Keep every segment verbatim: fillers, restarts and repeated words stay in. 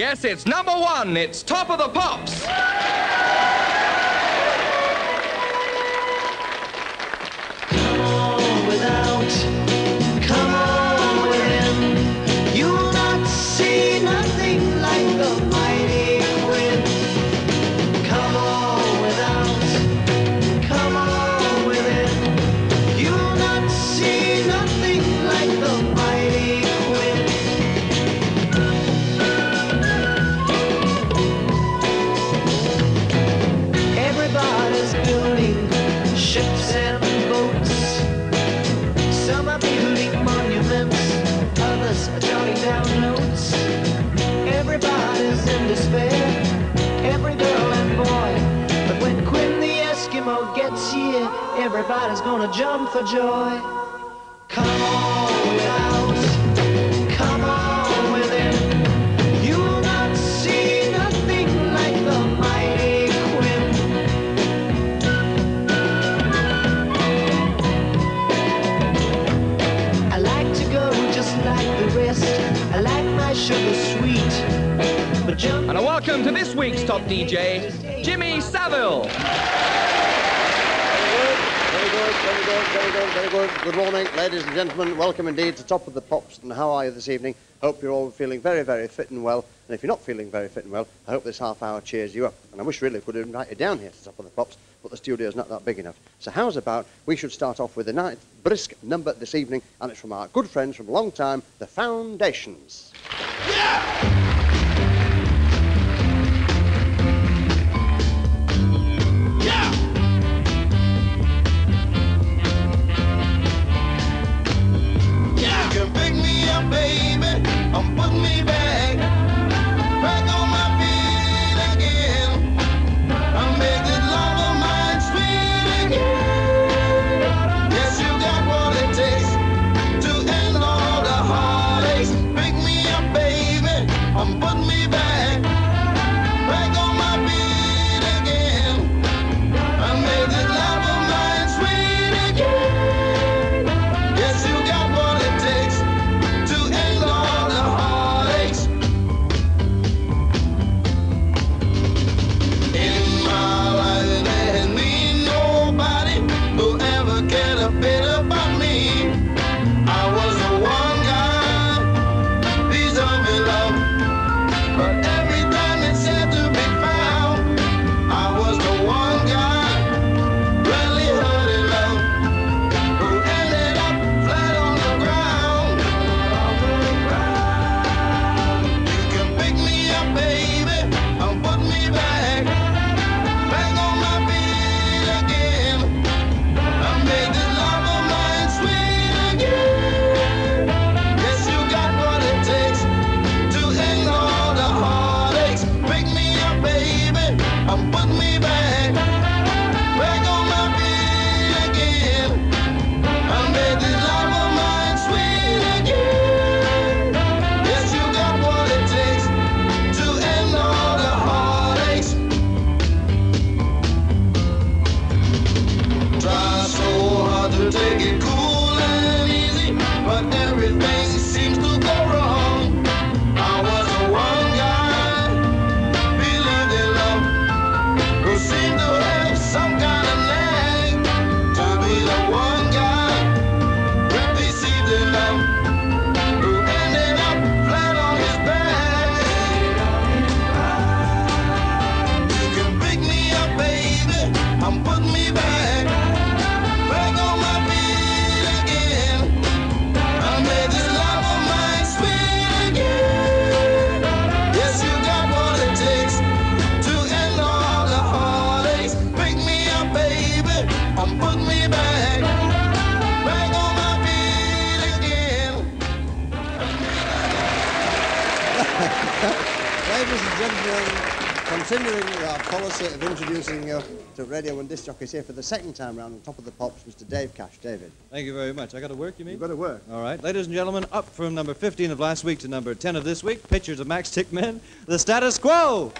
Yes, it's number one. It's Top of the Pops. Come on without, come on within. You'll not see nothing like the mighty Quinn. Come on without, come on within. You'll not see nothing like the mighty Quinn. Ships and boats, some are building monuments, others are jotting down notes. Everybody's in despair, every girl and boy. But when Quinn the Eskimo gets here, everybody's gonna jump for joy. Come on without, come on. Sugar sweet. And a welcome to this week's top D J, Jimmy Savile. Very good, very good, very good, very good, very good. Good morning, ladies and gentlemen. Welcome indeed to Top of the Pops. And how are you this evening? Hope you're all feeling very, very fit and well. And if you're not feeling very fit and well, I hope this half hour cheers you up. And I wish really we could invite you down here to Top of the Pops, but the studio's not that big enough. So how's about we should start off with a nice brisk number this evening, and it's from our good friends from a long time, The Foundations. Yeah! Of introducing uh, to radio and disc jockeys here for the second time round on Top of the Pops, Mister Dave Cash. David. Thank you very much. I got to work, you mean? You've got to work. All right. Ladies and gentlemen, up from number fifteen of last week to number ten of this week, Pictures of Matchstick Men, The Status Quo.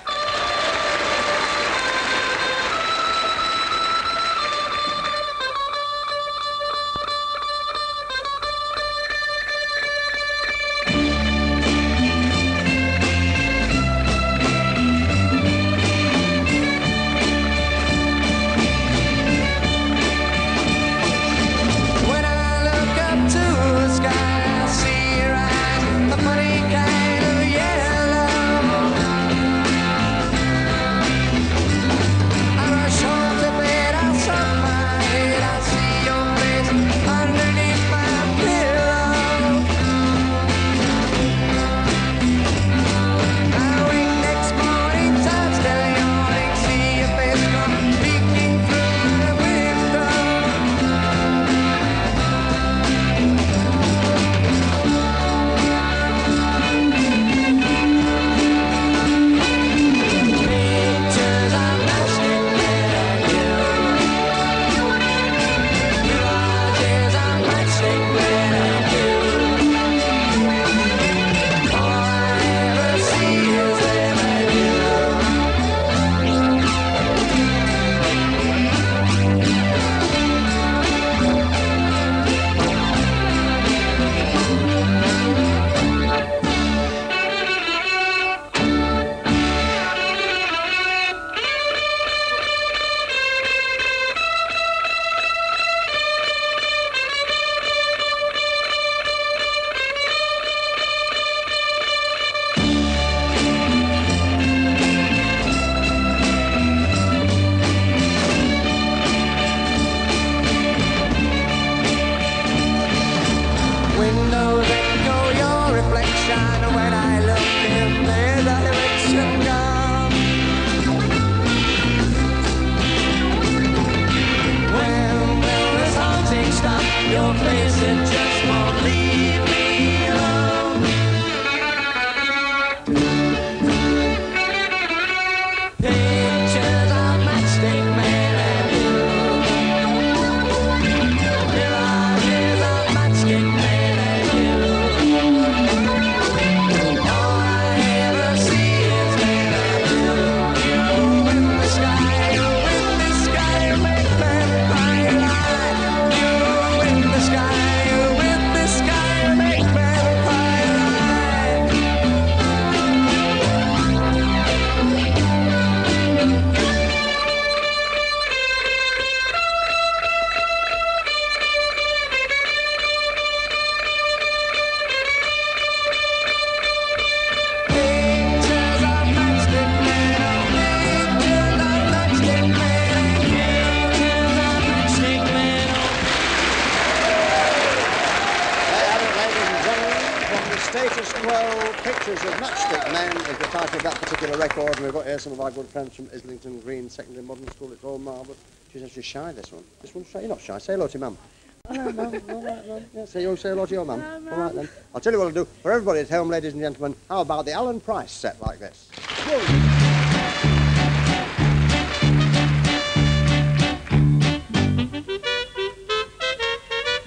Status Quo, Pictures of Matchstick Men is the title of that particular record, and we've got here some of our good friends from Islington Green Secondary Modern School. It's all marvellous. She's actually shy, this one. This one's shy. You're not shy. Say hello to your mum. All right, mum. All right, mum. Yeah, say, you say hello to your mum. All right, then. I'll tell you what I'll do. For everybody at home, ladies and gentlemen, how about the Alan Price set like this? Whoa.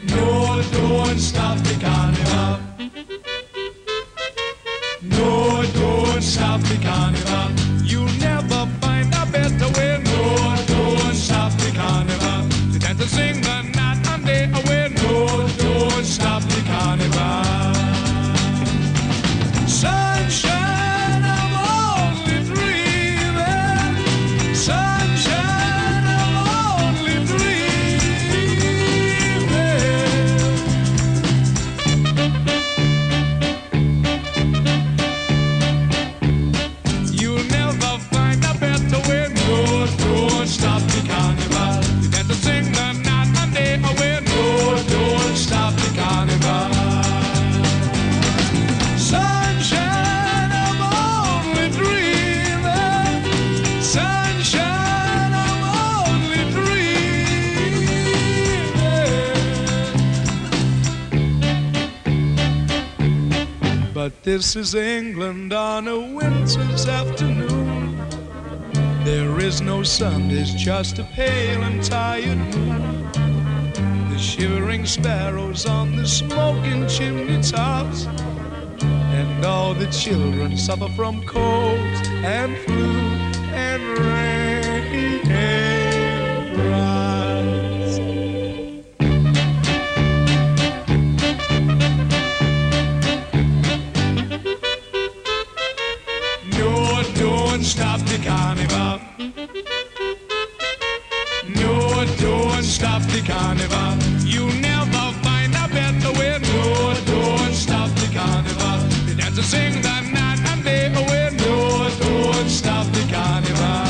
No, don't stop the carnival. No, don't stop the carnival. You'll never find a better way. No, don't stop the carnival. They tend to sing the night and day away. No, don't stop the carnival. Sunshine, I'm only dreaming. Sunshine. But this is England on a winter's afternoon. There is no sun, there's just a pale and tired moon. The shivering sparrows on the smoking chimney tops, and all the children suffer from colds and flu and rain and rye. Stop the carnival. No, don't stop the carnival. You'll never find a better way. No, don't stop the carnival. They dance and sing the night and day away. No, don't stop the carnival.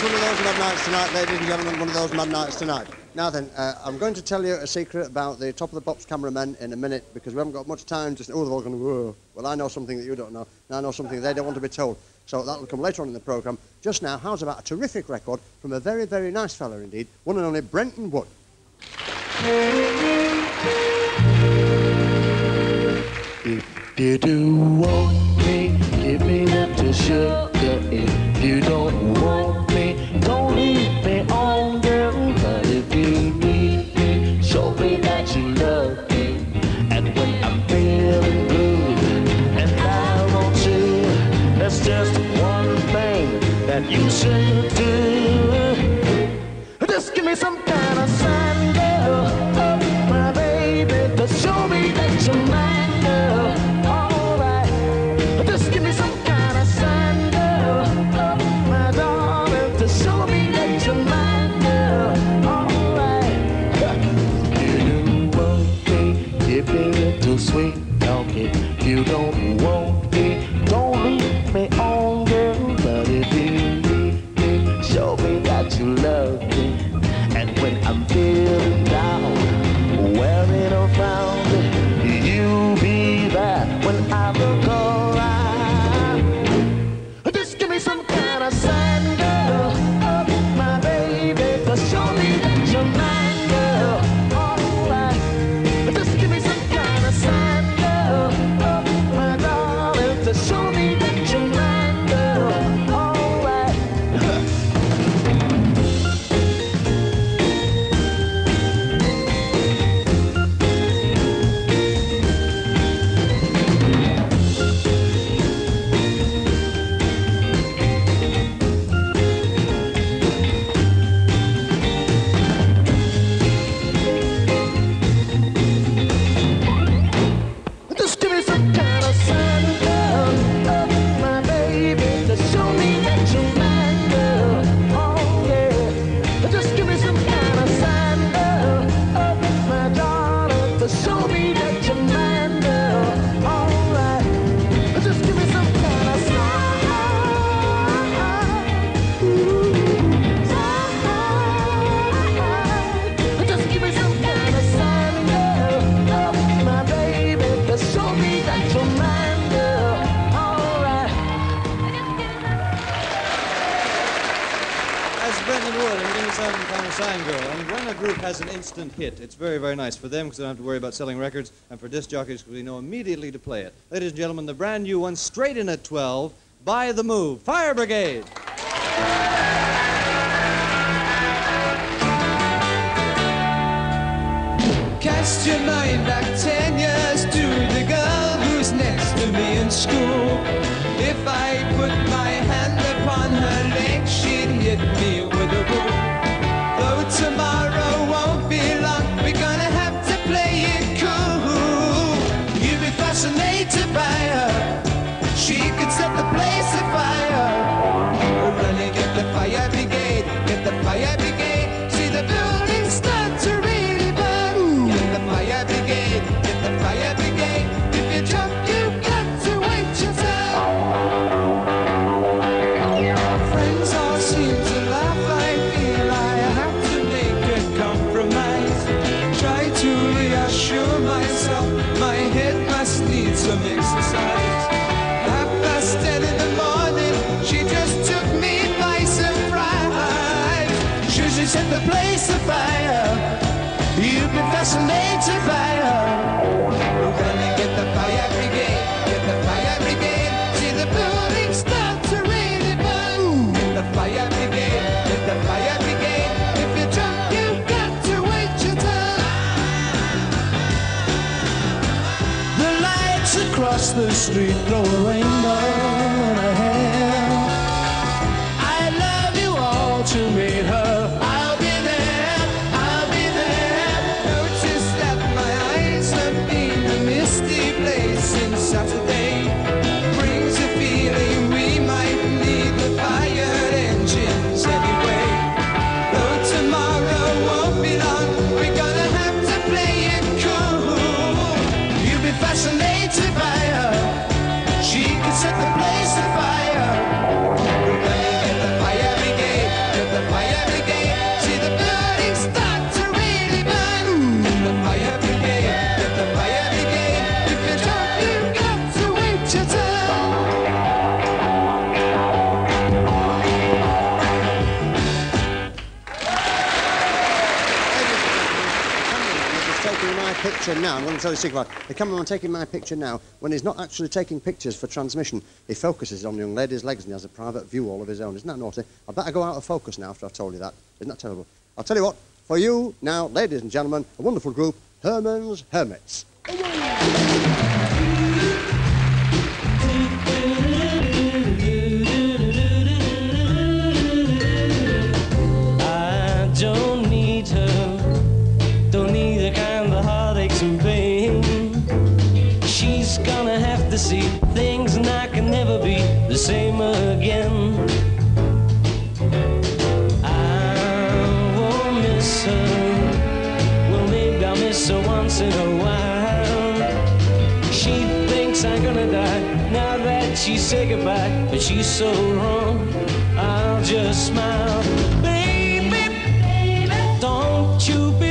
One of those mad nights tonight, ladies and gentlemen, one of those mad nights tonight. Now then, uh, I'm going to tell you a secret about the Top of the Pops cameramen in a minute, because we haven't got much time. Just, oh, they're all going to, whoa. Well, I know something that you don't know, and I know something they don't want to be told. So that'll come later on in the programme. Just now, how's about a terrific record from a very, very nice fella indeed, one and only Brenton Wood. If you do want me, give me up to sugar. If you don't want me, don't leave me on, girl. But if you need me, show me that you love me. And when I'm feeling blue, and I want you, that's just one thing that you should do. Just give me some kind of sign, girl. Oh, my baby, just show me that you're mine, girl. Sweet, okay. You don't want me, don't leave me on, girl. seven kind of sign girl. And when a group has an instant hit, it's very, very nice for them because they don't have to worry about selling records, and for disc jockeys because we know immediately to play it. Ladies and gentlemen, the brand new one, straight in at twelve, by The Move, Fire Brigade. Cast your mind back ten years to the girl who's next to me in school. If I put my hand upon her leg, she'd hit me with a rule. Though tomorrow won't be long, we're gonna have to play it cool. You'd be fascinated by her. She could set the place afire. Running, get the fire brigade, get the fire brigade. See the building start to really burn. Get the fire brigade, get the fire brigade. If you jump, you've got to wait your turn. Friends all seem to laugh. I feel I have to make a compromise. Try to reassure myself. My head must need some exercise. Half past ten in the morning, she just took me by surprise. She set the place afire. You've been fascinated by her. We're gonna get the fire brigade, get the fire brigade. See the building start to really burn. Get the fire brigade, get the fire brigade. If you jump, you've got to wait your turn. The lights across the street blow a rainbow in her hair. I love you all to meet her. I'll be there, I'll be there. Notice that my eyes have been a misty place since Saturday. Brings a feeling we might need the fire engines anyway. Though tomorrow won't be long, we're gonna have to play it cool. You'll be fascinated by her. She could set the place afire. We're gonna get the fire brigade, get the fire brigade. See the building start to really burn. Get the fire brigade, get the fire brigade. If you jump, you've got to wait your turn. Taking my picture now. I'm going to tell you a secret. The cameraman taking my picture now, when he's not actually taking pictures for transmission, he focuses on the young lady's legs and he has a private view all of his own. Isn't that naughty? I'd better go out of focus now after I've told you that. Isn't that terrible? I'll tell you what, for you now, ladies and gentlemen, a wonderful group, Herman's Hermits. I don't need her. Don't need the kind of heartaches and pain. She's gonna have to see things, and I can never be the same again. I won't miss her. Well, maybe I'll miss her once in a while. She thinks I'm gonna die now that she said goodbye, but she's so wrong. I'll just smile. Baby, don't you be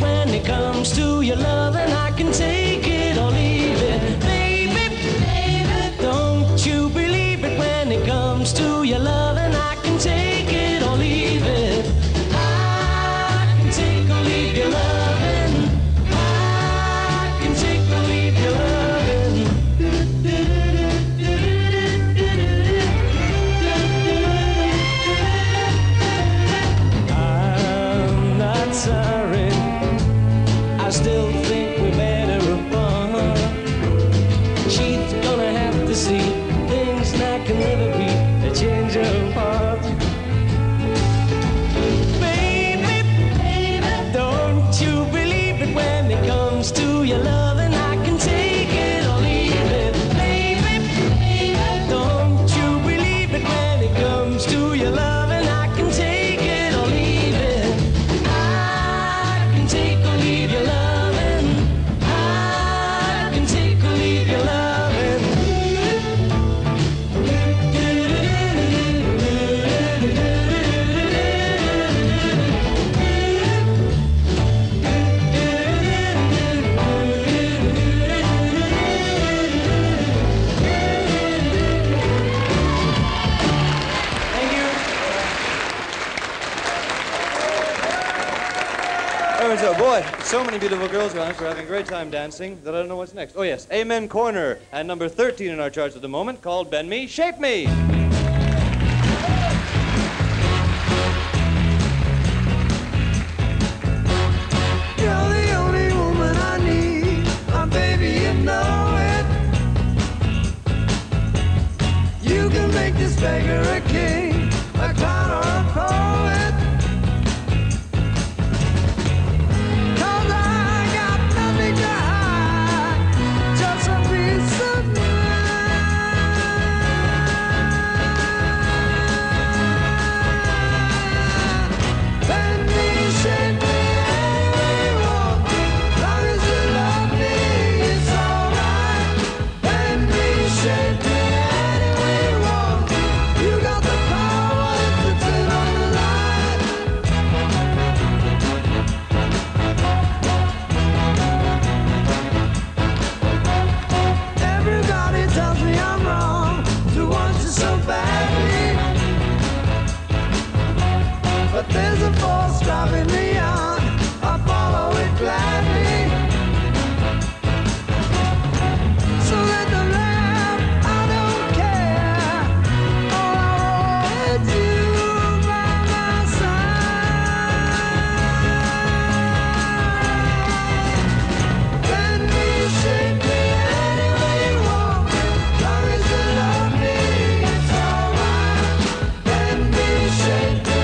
when it comes to your love, and I can take it or leave it. Baby, baby, don't you believe it when it comes to your love, and I can take it or leave it. I can take or leave your loving. I can take or leave your loving. I'm not sorry. I still think we're better apart. She's gonna have to see things that can never be a change of So, boy, so many beautiful girls around us. We're having a great time dancing that I don't know what's next. Oh, yes, Amen Corner, and number thirteen in our charts at the moment, called Bend Me, Shape Me. Beggar, a king, a clown or a poet, 'cause I got nothing to hide, just a piece of mind. Bend me, shape me, any walk, long as you love me, it's alright. Bend me, shape me. There's a force driving me on, I follow it gladly. So let them laugh, I don't care. All I want is you by my side. Bend me, shape me, any way you want, long as you love me, it's alright. Bend me, shape me.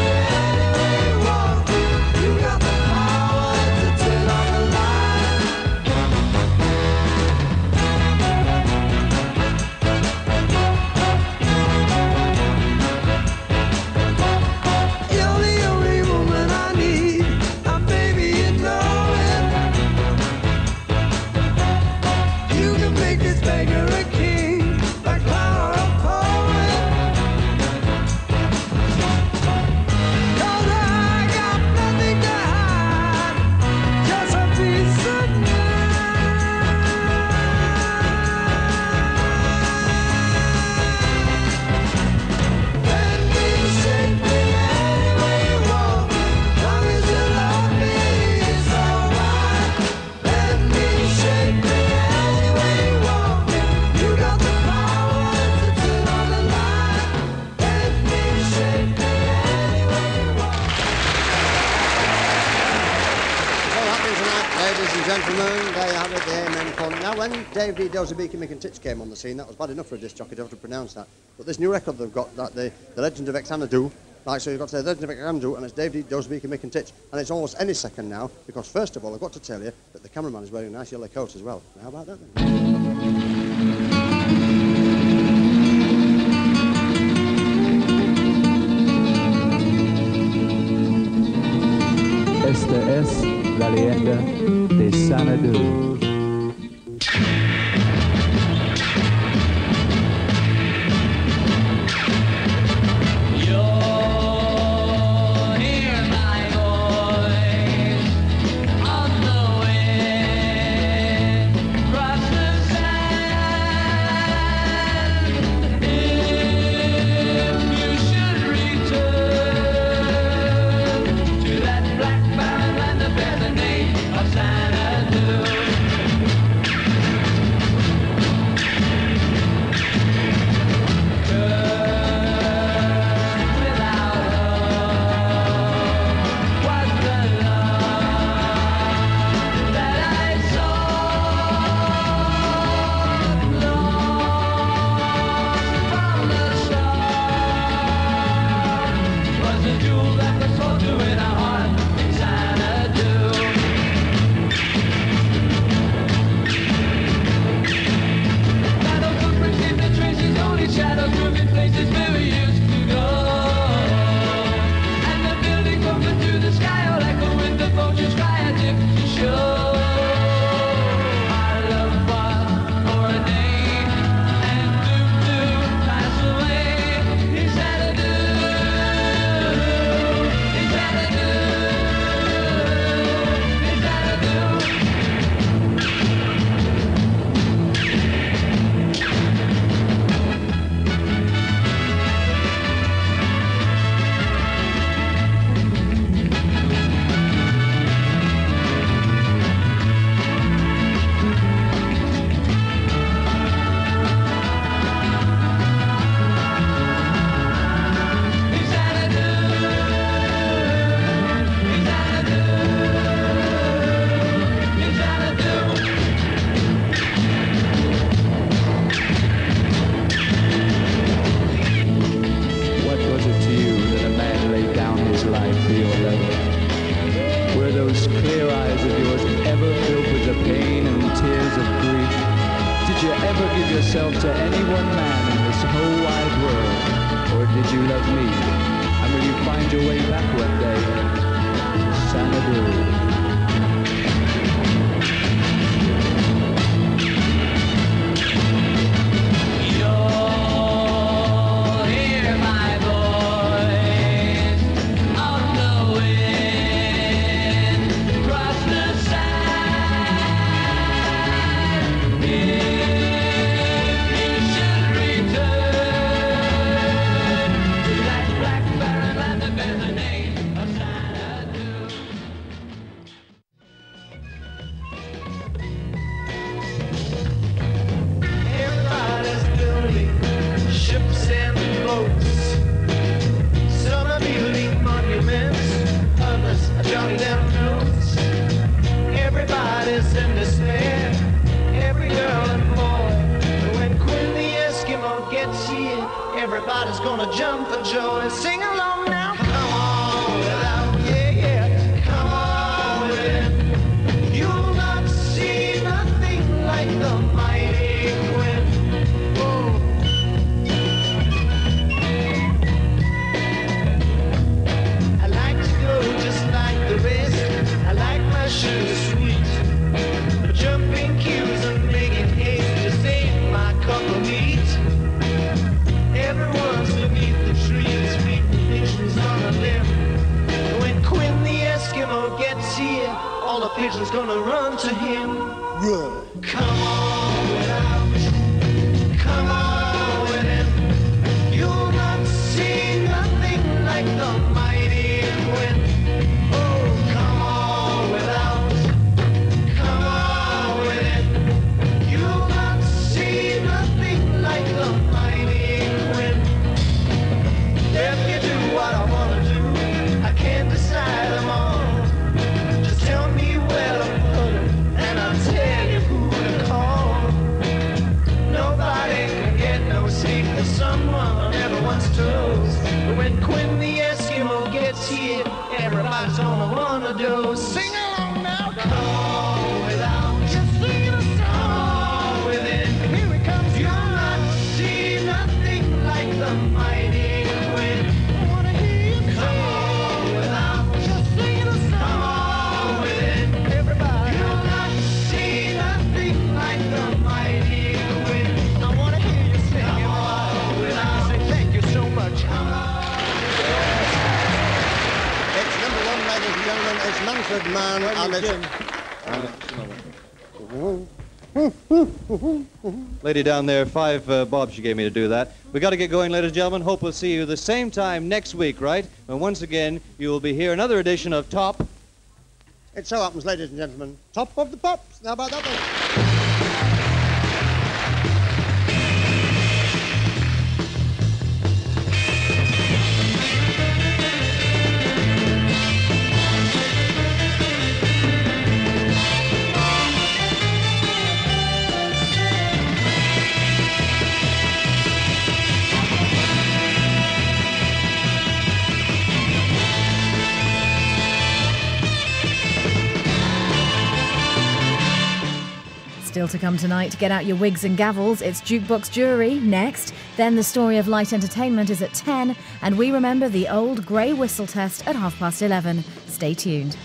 When Dave Dee, Dozy, Beaky, Mick and Tich came on the scene, that was bad enough for a disc jockey to have to pronounce that. But this new record they've got, that the, the Legend of Xanadu, like, so you've got to say Legend of Xanadu, and it's Dave Dee, Dozy, Beaky, Mick and Tich. And it's almost any second now, because first of all, I've got to tell you that the cameraman is wearing a nice yellow coat as well. Now, how about that then? Esta es la leyenda de Xanadu. Xanadu. belong to any one man in this whole wide world, or did you love me? And will you find your way back one day? Xanadu. Lady down there, five uh, bobs she gave me to do that. We got to get going, ladies and gentlemen. Hope we'll see you the same time next week, right? And once again, you will be here another edition of Top. It so happens, ladies and gentlemen. Top of the Pops. How about that one? Still to come tonight, get out your wigs and gavels. It's Jukebox Jury next. Then the story of light entertainment is at ten, and we remember the old grey whistle test at half past eleven. Stay tuned.